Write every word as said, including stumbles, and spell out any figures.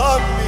Muhammed.